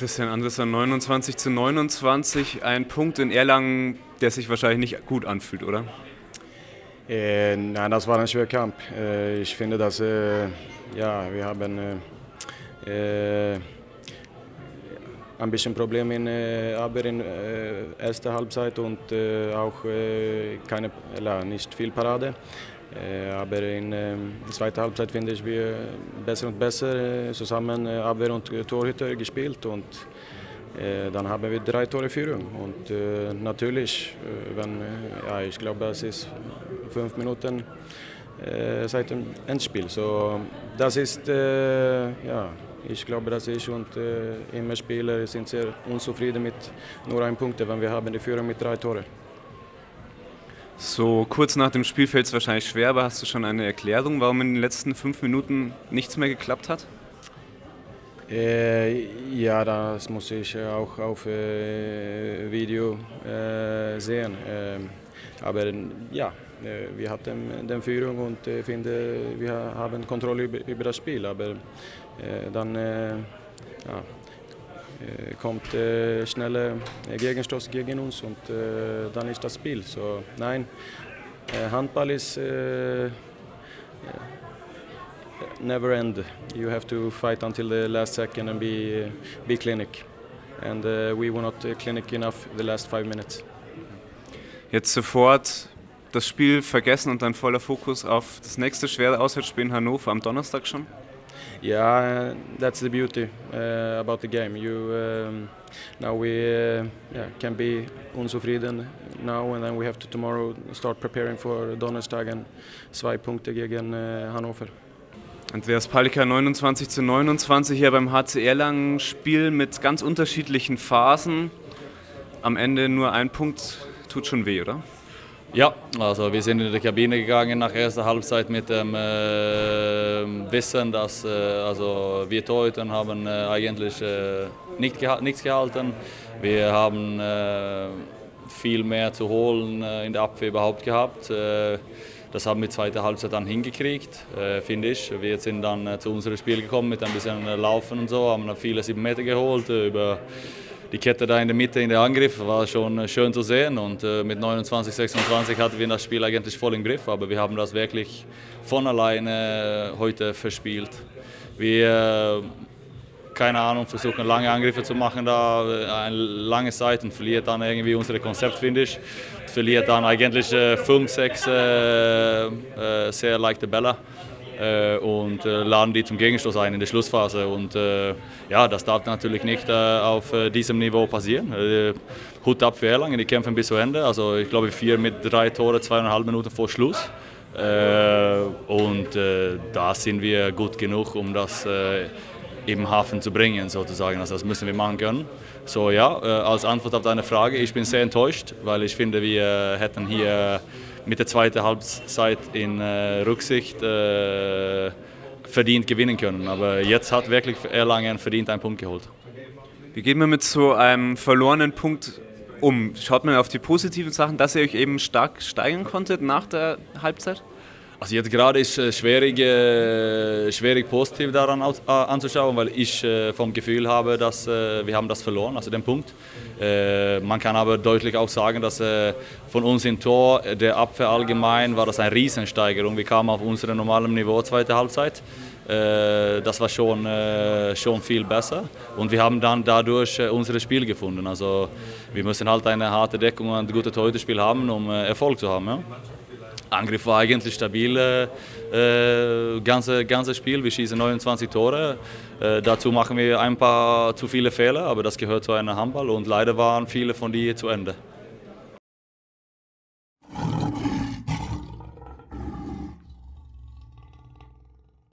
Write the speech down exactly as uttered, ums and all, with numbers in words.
Kristjan Andresson, neunundzwanzig zu neunundzwanzig, ein Punkt in Erlangen, der sich wahrscheinlich nicht gut anfühlt, oder? Äh, nein, das war ein schwerer Kampf. Äh, ich finde, dass äh, ja, wir haben äh, äh, ein bisschen Probleme in äh, aber in äh, erster Halbzeit und äh, auch äh, keine, äh, nicht viel Parade. Äh, aber in der äh, zweiten Halbzeit finde ich, wir besser und besser äh, zusammen äh, Abwehr und äh, Torhüter gespielt und äh, dann haben wir drei Tore Führung. Und äh, natürlich, äh, wenn, äh, ja, ich glaube, es ist fünf Minuten äh, seit dem Endspiel. So, das ist, äh, ja, ich glaube, dass ich und äh, immer Spieler sind sehr unzufrieden mit nur einem Punkt, wenn wir haben die Führung mit drei Toren. So kurz nach dem Spiel fällt es wahrscheinlich schwer, aber hast du schon eine Erklärung, warum in den letzten fünf Minuten nichts mehr geklappt hat? Äh, ja, das muss ich auch auf äh, Video äh, sehen. Äh, aber ja, äh, wir hatten die Führung und äh, finde, wir haben Kontrolle über, über das Spiel. Aber äh, dann äh, ja, kommt äh, schneller Gegenstoß gegen uns und äh, dann ist das Spiel. So, nein, äh, Handball ist äh, never end. You have to fight until the last second and be, uh, be clinic. And uh, we were not clinic enough the last five minutes. Jetzt sofort das Spiel vergessen und dann voller Fokus auf das nächste schwere Auswärtsspiel in Hannover am Donnerstag schon? Yeah, that's the beauty uh, about the game. You um, now we uh, yeah, can be unsufrieden now, and then we have to tomorrow start preparing for Donnerstag and zwei Punkte gegen uh, Hannover. Andreas Palicka, neunundzwanzig zu neunundzwanzig hier beim H C Erlangen, Spiel mit ganz unterschiedlichen Phasen. Am Ende nur ein Punkt, tut schon weh, oder? Ja, also wir sind in die Kabine gegangen nach erster Halbzeit mit dem äh, Wissen, dass äh, also wir Torhüter haben äh, eigentlich äh, nicht geha nichts gehalten. Wir haben äh, viel mehr zu holen äh, in der Abwehr überhaupt gehabt. Äh, das haben wir zweite Halbzeit dann hingekriegt, äh, finde ich. Wir sind dann äh, zu unserem Spiel gekommen mit ein bisschen äh, Laufen und so, haben viele sieben Meter geholt äh, über die Kette da in der Mitte in der Angriff war schon schön zu sehen und äh, mit neunundzwanzig zu sechsundzwanzig hatten wir das Spiel eigentlich voll im Griff, aber wir haben das wirklich von alleine heute verspielt. Wir, äh, keine Ahnung, versuchen lange Angriffe zu machen da, eine lange Zeit und verliert dann irgendwie unser Konzept, finde ich. Verliert dann eigentlich äh, fünf, sechs äh, äh, sehr leichte Bälle. Und laden die zum Gegenstoß ein in der Schlussphase. Und äh, ja, das darf natürlich nicht äh, auf äh, diesem Niveau passieren. Äh, Hut ab für Erlangen, die kämpfen bis zu Ende. Also ich glaube vier mit drei Tore, zweieinhalb Minuten vor Schluss. Äh, und äh, da sind wir gut genug, um das äh, im Hafen zu bringen, sozusagen. Also das müssen wir machen können. So ja, äh, als Antwort auf deine Frage, ich bin sehr enttäuscht, weil ich finde, wir äh, hätten hier mit der zweiten Halbzeit in äh, Rücksicht äh, verdient gewinnen können. Aber jetzt hat wirklich Erlangen verdient einen Punkt geholt. Wie geht man mit so einem verlorenen Punkt um? Schaut man auf die positiven Sachen, dass ihr euch eben stark steigern konntet nach der Halbzeit? Also jetzt gerade ist es schwierig, äh, schwierig positiv daran aus, äh, anzuschauen, weil ich äh, vom Gefühl habe, dass äh, wir haben das verloren, also den Punkt. Äh, man kann aber deutlich auch sagen, dass äh, von uns im Tor, der Abwehr allgemein, war das eine Riesensteigerung. Wir kamen auf unserem normalen Niveau zweite Halbzeit. Äh, das war schon, äh, schon viel besser und wir haben dann dadurch äh, unser Spiel gefunden. Also wir müssen halt eine harte Deckung und ein gutes Torhüterspiel haben, um äh, Erfolg zu haben. Ja? Angriff war eigentlich stabil, äh, ganze, ganze Spiel. Wir schießen neunundzwanzig Tore. Äh, dazu machen wir ein paar zu viele Fehler, aber das gehört zu einem Handball und leider waren viele von denen zu Ende.